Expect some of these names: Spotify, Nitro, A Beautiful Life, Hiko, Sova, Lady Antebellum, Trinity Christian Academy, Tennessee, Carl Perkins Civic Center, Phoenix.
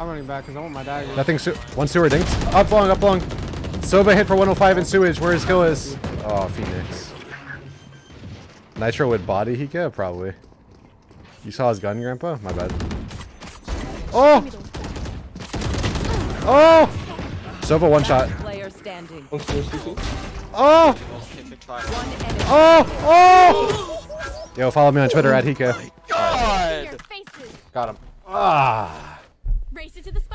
I'm running back because I want my dagger. Nothing. One sewer dinks. Up long, up long. Sova hit for 105 in sewage. Where his kill is? Oh, Phoenix. Nitro would body Hiko probably. You saw his gun, Grandpa? My bad. Oh! Oh! Sova one shot. Oh! Oh! Oh! Yo, follow me on Twitter @Hiko. God! Got him. Ah! Race it to the